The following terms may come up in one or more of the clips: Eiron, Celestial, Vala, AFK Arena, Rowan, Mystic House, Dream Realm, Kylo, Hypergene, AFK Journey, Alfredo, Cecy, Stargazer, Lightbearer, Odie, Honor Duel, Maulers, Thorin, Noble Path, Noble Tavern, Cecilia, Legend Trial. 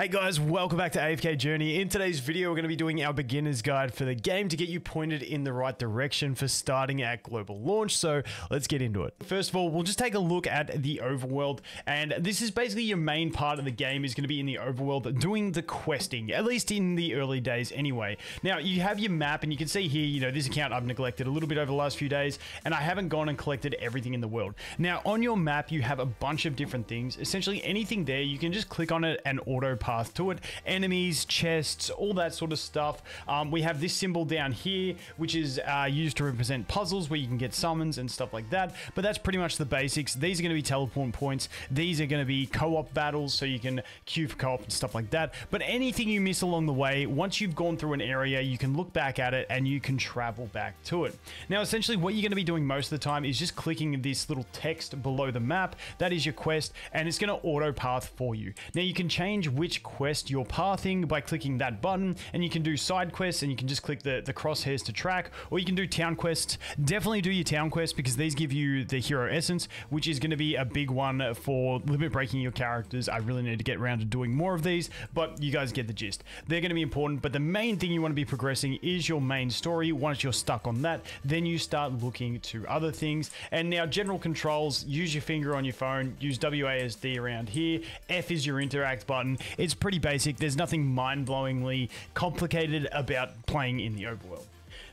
Hey guys, welcome back to AFK Journey. In today's video, we're going to be doing our beginner's guide for the game to get you pointed in the right direction for starting at global launch. So let's get into it. First of all, we'll just take a look at the overworld. And this is basically your main part of the game is going to be in the overworld doing the questing, at least in the early days anyway. Now you have your map and you can see here, you know, this account I've neglected a little bit over the last few days and I haven't gone and collected everything in the world. Now on your map, you have a bunch of different things, essentially anything there, you can just click on it and autopilot path to it, enemies, chests, all that sort of stuff. We have this symbol down here, which is used to represent puzzles where you can get summons and stuff like that. But that's pretty much the basics. These are going to be teleport points. These are going to be co-op battles, so you can queue for co-op and stuff like that. But anything you miss along the way, once you've gone through an area, you can look back at it and you can travel back to it. Now, essentially what you're going to be doing most of the time is just clicking this little text below the map. That is your quest and it's going to auto path for you. Now you can change which quest you're pathing by clicking that button, and you can do side quests and you can just click the crosshairs to track, or you can do town quests. Definitely do your town quests because these give you the hero essence, which is going to be a big one for limit breaking your characters. I really need to get around to doing more of these, but you guys get the gist. They're going to be important, but the main thing you want to be progressing is your main story. Once you're stuck on that, then you start looking to other things. And now general controls, use your finger on your phone, use WASD around here, F is your interact button. It's pretty basic. There's nothing mind-blowingly complicated about playing in the overworld.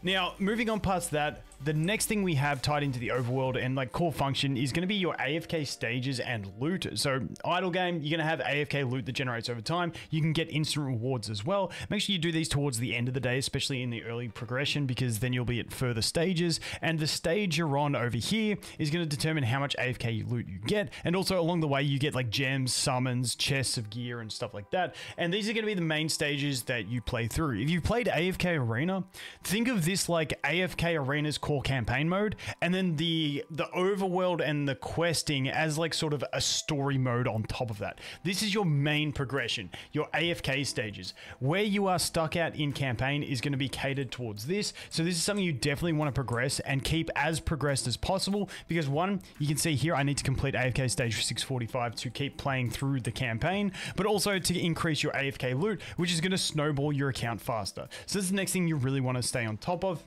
Now, moving on past that, the next thing we have tied into the overworld and like core function is going to be your AFK stages and loot. So idle game, you're going to have AFK loot that generates over time. You can get instant rewards as well. Make sure you do these towards the end of the day, especially in the early progression, because then you'll be at further stages. And the stage you're on over here is going to determine how much AFK loot you get. And also along the way, you get like gems, summons, chests of gear and stuff like that. And these are going to be the main stages that you play through. If you've played AFK Arena, think of this like AFK Arena's core campaign mode, and then the overworld and the questing as like sort of a story mode on top of that. This is your main progression, your AFK stages. Where you are stuck at in campaign is going to be catered towards this. So this is something you definitely want to progress and keep as progressed as possible, because one, you can see here I need to complete AFK stage 645 to keep playing through the campaign, but also to increase your AFK loot, which is going to snowball your account faster. So this is the next thing you really want to stay on top of.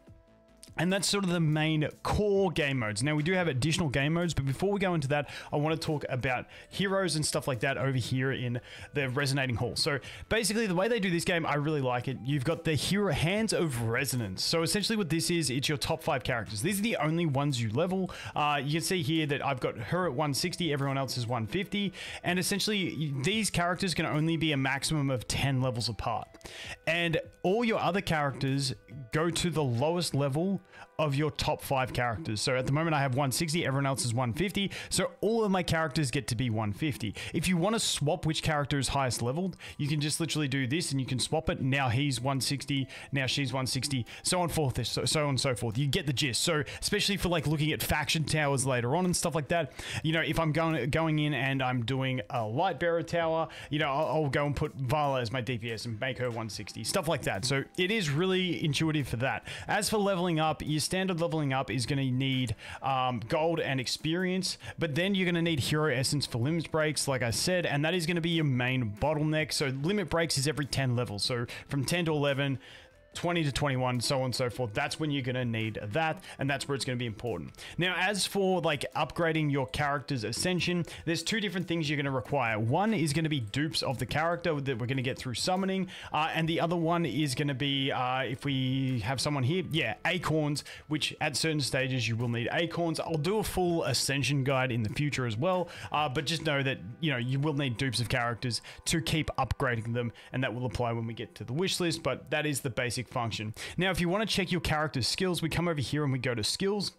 And that's sort of the main core game modes. Now we do have additional game modes, but before we go into that, I want to talk about heroes and stuff like that over here in the Resonating Hall. So basically the way they do this game, I really like it. You've got the hero Hands of Resonance. So essentially what this is, it's your top 5 characters. These are the only ones you level. You can see here that I've got her at 160, everyone else is 150. And essentially these characters can only be a maximum of 10 levels apart. And all your other characters go to the lowest level of your top 5 characters. So at the moment I have 160, everyone else is 150. So all of my characters get to be 150. If you want to swap which character is highest leveled, you can just literally do this and you can swap it. Now he's 160, now she's 160, so on forth, so on and so forth. You get the gist. So especially for like looking at faction towers later on and stuff like that, you know, if I'm going in and I'm doing a Lightbearer tower, you know, I'll go and put Vala as my DPS and make her 160, stuff like that. So it is really intuitive for that. As for leveling up, your standard leveling up is going to need gold and experience, but then you're going to need hero essence for limit breaks, like I said, and that is going to be your main bottleneck. So limit breaks is every 10 levels. So from 10 to 11, 20 to 21, so on and so forth. That's when you're going to need that, and that's where it's going to be important. Now, as for like upgrading your character's ascension, there's 2 different things you're going to require. One is going to be dupes of the character that we're going to get through summoning, and the other one is going to be, if we have someone here, yeah, acorns, which at certain stages you will need acorns. I'll do a full ascension guide in the future as well, but just know that, you know, you will need dupes of characters to keep upgrading them, and that will apply when we get to the wish list, but that is the basic function. Now, if you want to check your character's skills, we come over here and we go to skills.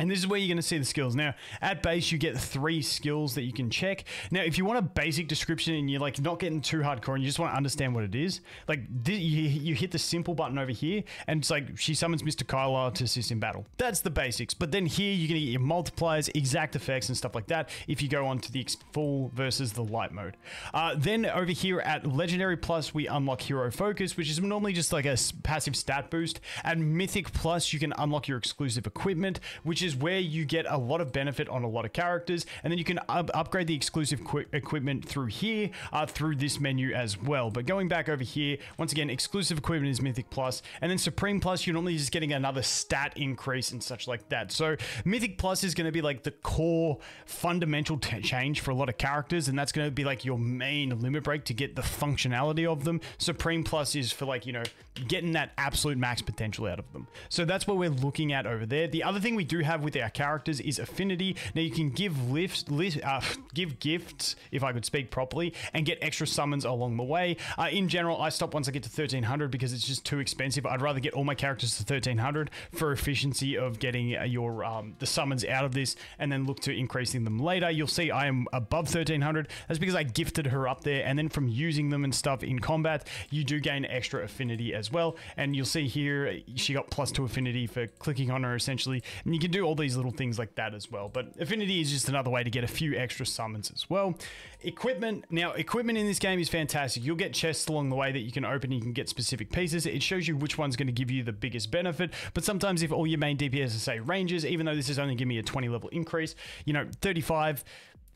And this is where you're going to see the skills. Now, at base, you get 3 skills that you can check. Now, if you want a basic description and you're like not getting too hardcore and you just want to understand what it is, like you hit the simple button over here and it's like she summons Mr. Kylo to assist in battle. That's the basics. But then here, you're going to get your multipliers, exact effects and stuff like that if you go on to the full versus the light mode. Then over here at Legendary Plus, we unlock Hero Focus, which is normally just like a passive stat boost. At Mythic Plus, you can unlock your exclusive equipment, which is is where you get a lot of benefit on a lot of characters, and then you can upgrade the exclusive equipment through here, through this menu as well. But going back over here, once again, exclusive equipment is Mythic Plus, and then Supreme Plus, you're normally just getting another stat increase and such like that. So Mythic Plus is going to be like the core fundamental change for a lot of characters, and that's going to be like your main limit break to get the functionality of them. Supreme Plus is for like, you know, getting that absolute max potential out of them. So that's what we're looking at over there. The other thing we do have with our characters is affinity. Now you can give gifts, if I could speak properly, and get extra summons along the way. In general, I stop once I get to 1300 because it's just too expensive. I'd rather get all my characters to 1300 for efficiency of getting your the summons out of this, and then look to increasing them later. You'll see I am above 1300. That's because I gifted her up there, and then from using them and stuff in combat, you do gain extra affinity as well. And you'll see here she got +2 affinity for clicking on her essentially, and you can do all these little things like that as well. But affinity is just another way to get a few extra summons as well. Equipment. Now equipment in this game is fantastic. You'll get chests along the way that you can open. You can get specific pieces. It shows you which one's going to give you the biggest benefit. But sometimes if all your main DPS are say rangers, even though this is only giving me a 20 level increase, you know, 35,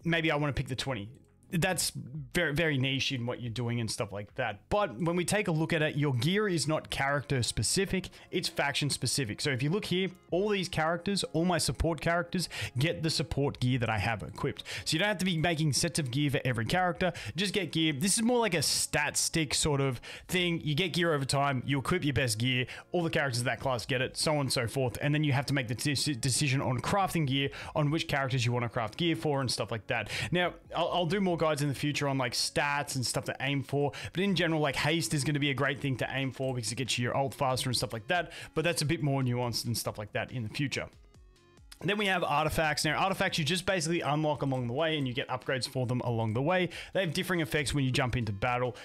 maybe I want to pick the 20. That's very, very niche in what you're doing and stuff like that. But when we take a look at it, your gear is not character specific, it's faction specific. So if you look here, all these characters, all my support characters get the support gear that I have equipped. So you don't have to be making sets of gear for every character, just get gear. This is more like a stat stick sort of thing. You get gear over time, you equip your best gear, all the characters of that class get it, so on and so forth. And then you have to make the decision on crafting gear, on which characters you want to craft gear for and stuff like that. Now, I'll do more guides in the future on like stats and stuff to aim for, but in general, like haste is going to be a great thing to aim for because it gets you your ult faster and stuff like that, but that's a bit more nuanced and stuff like that in the future. And then we have artifacts. Now, artifacts you just basically unlock along the way, and you get upgrades for them along the way. They have differing effects when you jump into battle.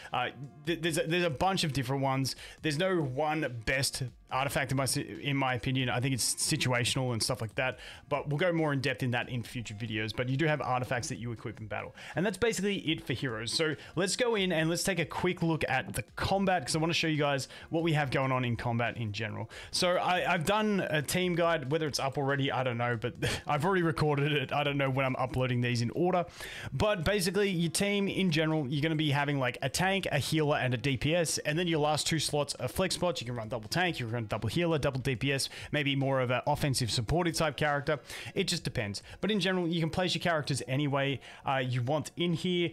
There's a bunch of different ones. There's no one best artifact in my opinion. I think it's situational and stuff like that, but we'll go more in depth in that in future videos. But you do have artifacts that you equip in battle, and that's basically it for heroes. So let's go in and let's take a quick look at the combat, because I want to show you guys what we have going on in combat in general. So I've done a team guide, whether it's up already, I don't know, but I've already recorded it. I don't know when I'm uploading these in order, but basically your team in general, you're going to be having like a tank, a healer, and a DPS, and then your last two slots are flex spots. You can run double tank, you can run double healer, double DPS, maybe more of an offensive supported type character. It just depends, but in general you can place your characters any way you want in here.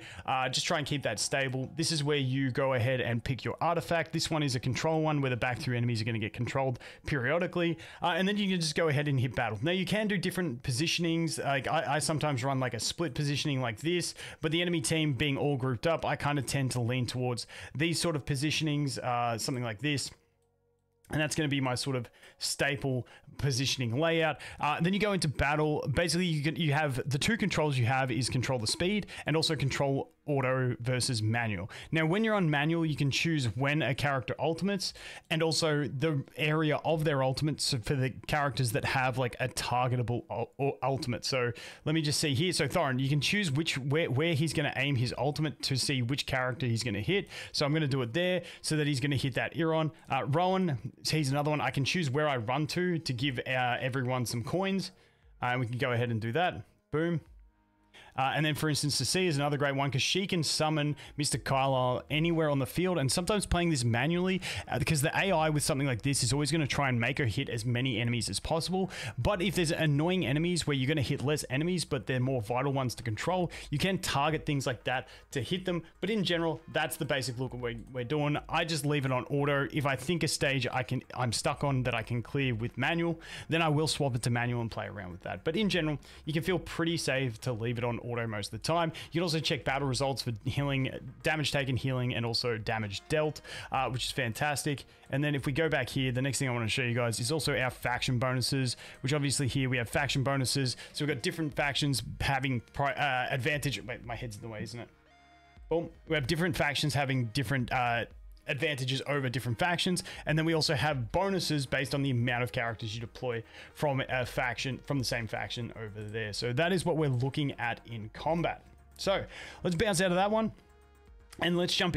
Just try and keep that stable. This is where you go ahead and pick your artifact. This one is a control one where the back through enemies are going to get controlled periodically, and then you can just go ahead and hit battle. Now you can do different positionings. Like I sometimes run like a split positioning like this, but the enemy team being all grouped up, I kind of tend to lean towards these sort of positionings, something like this. And that's going to be my sort of staple positioning layout. Then you go into battle. Basically, you have the two controls you have is control the speed and also control auto versus manual. Now, when you're on manual, you can choose when a character ultimates and also the area of their ultimate. So for the characters that have like a targetable ultimate. So let me just see here. So Thorin, you can choose where he's going to aim his ultimate to see which character he's going to hit. So I'm going to do it there so that he's going to hit that Eiron. Rowan, he's another one. I can choose where I run to give everyone some coins. And we can go ahead and do that. Boom. And then, for instance, Cecy is another great one because she can summon Mr. Kylo anywhere on the field, and sometimes playing this manually because the AI with something like this is always going to try and make her hit as many enemies as possible. But if there's annoying enemies where you're going to hit less enemies, but they're more vital ones to control, you can target things like that to hit them. But in general, that's the basic look we're doing. I just leave it on auto. If I think a stage I'm stuck on that I can clear with manual, then I will swap it to manual and play around with that. But in general, you can feel pretty safe to leave it on auto most of the time. You can also check battle results for healing, damage taken, healing, and also damage dealt, which is fantastic. And then if we go back here, the next thing I want to show you guys is also our faction bonuses, which obviously here we have faction bonuses. So we've got different factions having advantage. Wait, my head's in the way, isn't it? Boom. We have different factions having different advantages over different factions, and then we also have bonuses based on the amount of characters you deploy from a faction, from the same faction over there. So that is what we're looking at in combat. So let's bounce out of that one And let's go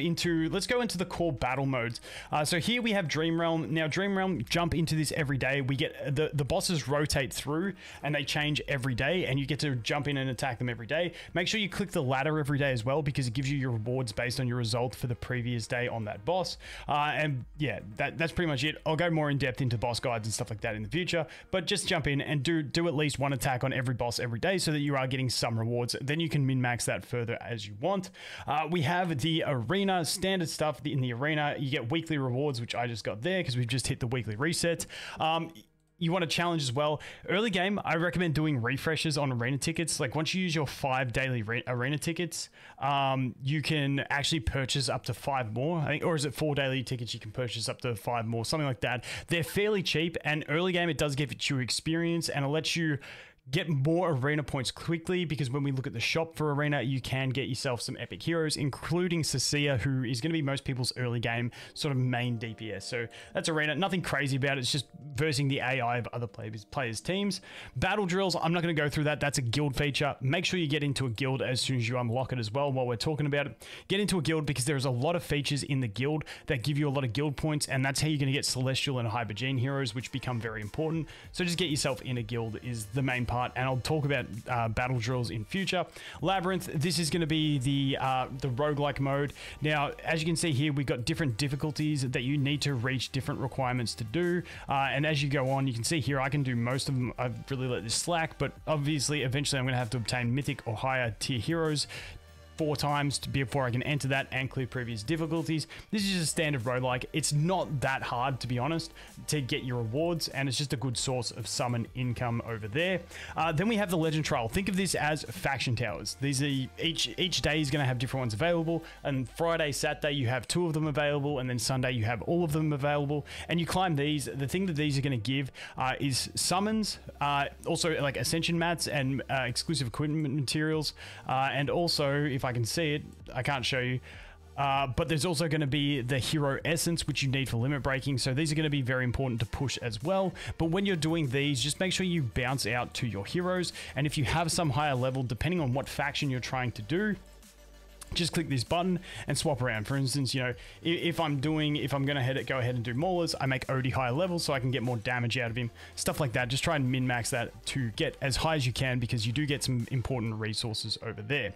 into the core battle modes. So here we have Dream Realm. Now Dream Realm, jump into this every day. We get the bosses rotate through and they change every day, and you get to jump in and attack them every day. Make sure you click the ladder every day as well, because it gives you your rewards based on your result for the previous day on that boss. And yeah, that's pretty much it. I'll go more in depth into boss guides and stuff like that in the future, but just jump in and do at least one attack on every boss every day so that you are getting some rewards. Then you can min-max that further as you want. We have the arena, standard stuff in the arena. You get weekly rewards, which I just got there because we've just hit the weekly reset. You want to challenge as well. Early game, I recommend doing refreshes on arena tickets. Like once you use your 5 daily arena tickets, you can actually purchase up to 5 more. I think, or is it 4 daily tickets? You can purchase up to 5 more, something like that. They're fairly cheap, and early game, it does give you experience and it lets you get more arena points quickly, because when we look at the shop for arena, you can get yourself some epic heroes, including Cecilia, who is going to be most people's early game sort of main DPS. So that's arena, nothing crazy about it. It's just versing the AI of other players' teams. Battle drills, I'm not going to go through that. That's a guild feature. Make sure you get into a guild as soon as you unlock it as well. While we're talking about it, get into a guild, because there's a lot of features in the guild that give you a lot of guild points, and that's how you're going to get Celestial and Hypergene heroes, which become very important. So just get yourself in a guild is the main part. And I'll talk about battle drills in future. Labyrinth, this is going to be the roguelike mode. Now, as you can see here, we've got different difficulties that you need to reach different requirements to do. And as you go on, you can see here, I can do most of them. I've really let this slack, but obviously, eventually I'm going to have to obtain mythic or higher tier heroes 4 times before I can enter that and clear previous difficulties. This is just a standard roguelike. It's not that hard, to be honest, to get your rewards, and it's just a good source of summon income over there. Then we have the Legend Trial. Think of this as faction towers. These are each day is going to have different ones available, and Friday, Saturday, you have 2 of them available, and then Sunday, you have all of them available, and you climb these. The thing that these are going to give is summons, also like ascension mats and exclusive equipment materials, and also, if I can see it, I can't show you. But there's also going to be the hero essence, which you need for limit breaking. So these are going to be very important to push as well. But when you're doing these, just make sure you bounce out to your heroes. And if you have some higher level, depending on what faction you're trying to do, just click this button and swap around. For instance, you know, if I'm going to go ahead and do Maulers, I make Odie higher level so I can get more damage out of him, stuff like that. Just try and min-max that to get as high as you can, because you do get some important resources over there.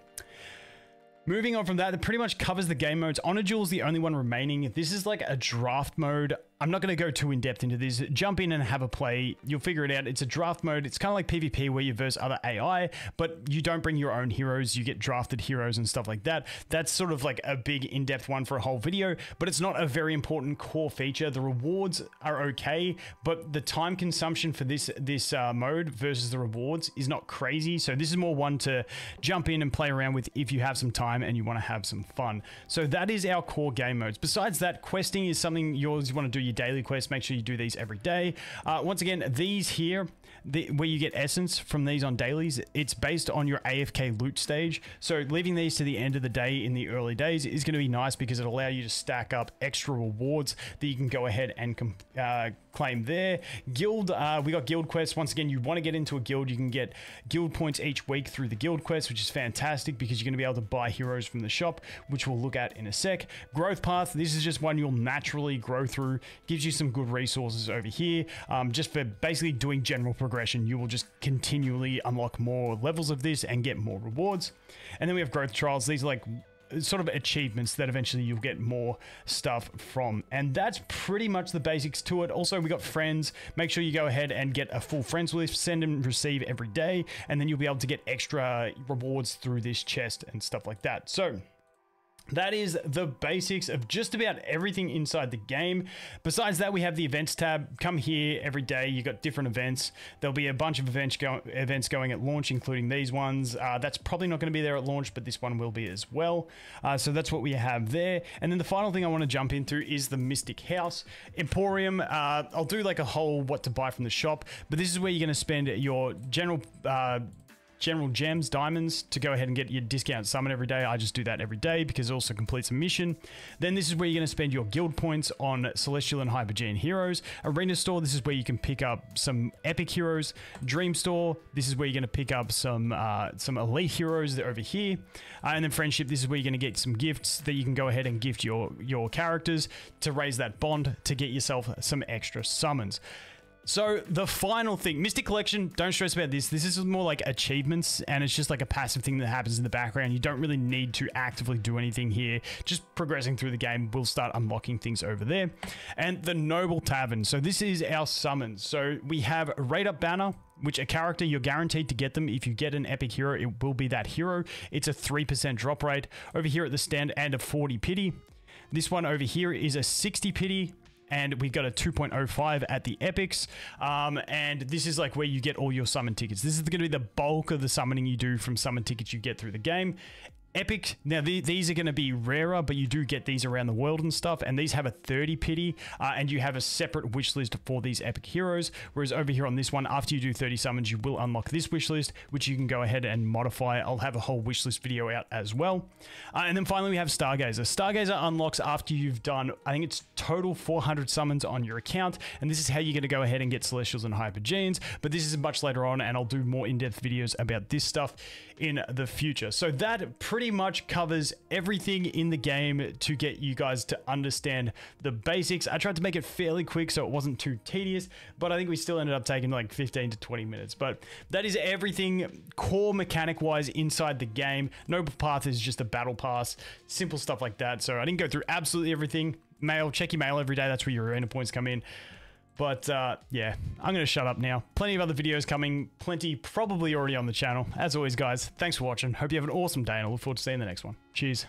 Moving on from that, it pretty much covers the game modes. Honor Duel is the only one remaining. This is like a draft mode. I'm not going to go too in-depth into this. Jump in and have a play. You'll figure it out. It's a draft mode. It's kind of like PvP where you verse other AI, but you don't bring your own heroes. You get drafted heroes and stuff like that. That's sort of like a big in-depth one for a whole video, but it's not a very important core feature. The rewards are okay, but the time consumption for this mode versus the rewards is not crazy. So this is more one to jump in and play around with if you have some time and you want to have some fun. So that is our core game modes. Besides that, questing is something you always want to do, your daily quests. Make sure you do these every day. Once again, these here, where you get essence from these on dailies, it's based on your AFK loot stage. So leaving these to the end of the day in the early days is going to be nice, because it'll allow you to stack up extra rewards that you can go ahead and claim there. Guild, we got guild quests. Once again, you want to get into a guild. You can get guild points each week through the guild quests, which is fantastic, because you're going to be able to buy heroes from the shop, which we'll look at in a sec. Growth path, this is just one you'll naturally grow through. Gives you some good resources over here, just for basically doing general progression. You will just continually unlock more levels of this and get more rewards. And then we have growth trials. These are like sort of achievements that eventually you'll get more stuff from, and that's pretty much the basics to it. Also, we got friends. Make sure you go ahead and get a full friends list, send and receive every day, and then you'll be able to get extra rewards through this chest and stuff like that. So that is the basics of just about everything inside the game. Besides that, we have the events tab. Come here every day. You got different events. There'll be a bunch of events going at launch, including these ones. That's probably not going to be there at launch, but this one will be as well. So that's what we have there. And then the final thing I want to jump into is the Mystic House Emporium. I'll do like a whole what to buy from the shop, but this is where you're going to spend your general general gems, diamonds, to go ahead and get your discount summon every day. I just do that every day because it also completes a mission. Then this is where you're going to spend your guild points on Celestial and Hypergene heroes. Arena Store, this is where you can pick up some epic heroes. Dream Store, this is where you're going to pick up some elite heroes that are over here. And then Friendship, this is where you're going to get some gifts that you can go ahead and gift your characters to raise that bond to get yourself some extra summons. So the final thing, Mystic Collection, don't stress about this. This is more like achievements, and it's just like a passive thing that happens in the background. You don't really need to actively do anything here. Just progressing through the game, we'll start unlocking things over there. And the Noble Tavern. So this is our summons. So we have a Raid Up Banner, which a character you're guaranteed to get them. If you get an epic hero, it will be that hero. It's a 3% drop rate over here at the stand and a 40 pity. This one over here is a 60 pity. And we've got a 2.05 at the epics. And this is like where you get all your summon tickets. This is going to be the bulk of the summoning you do from summon tickets you get through the game. Epic, now these are going to be rarer, but you do get these around the world and stuff, and these have a 30 pity, and you have a separate wish list for these epic heroes, whereas over here on this one, after you do 30 summons, you will unlock this wish list, which you can go ahead and modify. I'll have a whole wish list video out as well. And then finally, we have Stargazer. Stargazer unlocks after you've done, I think it's total 400 summons on your account, and this is how you're going to go ahead and get Celestials and Hypergenes, but this is much later on, and I'll do more in-depth videos about this stuff in the future. So that pretty much covers everything in the game to get you guys to understand the basics. I tried to make it fairly quick so it wasn't too tedious, but I think we still ended up taking like 15 to 20 minutes. But that is everything core mechanic wise inside the game. Noble Path is just a battle pass, simple stuff like that. So I didn't go through absolutely everything. Mail, check your mail every day. That's where your arena points come in. But yeah, I'm going to shut up now. Plenty of other videos coming, plenty probably already on the channel. As always, guys, thanks for watching. Hope you have an awesome day, and I look forward to seeing the next one. Cheers.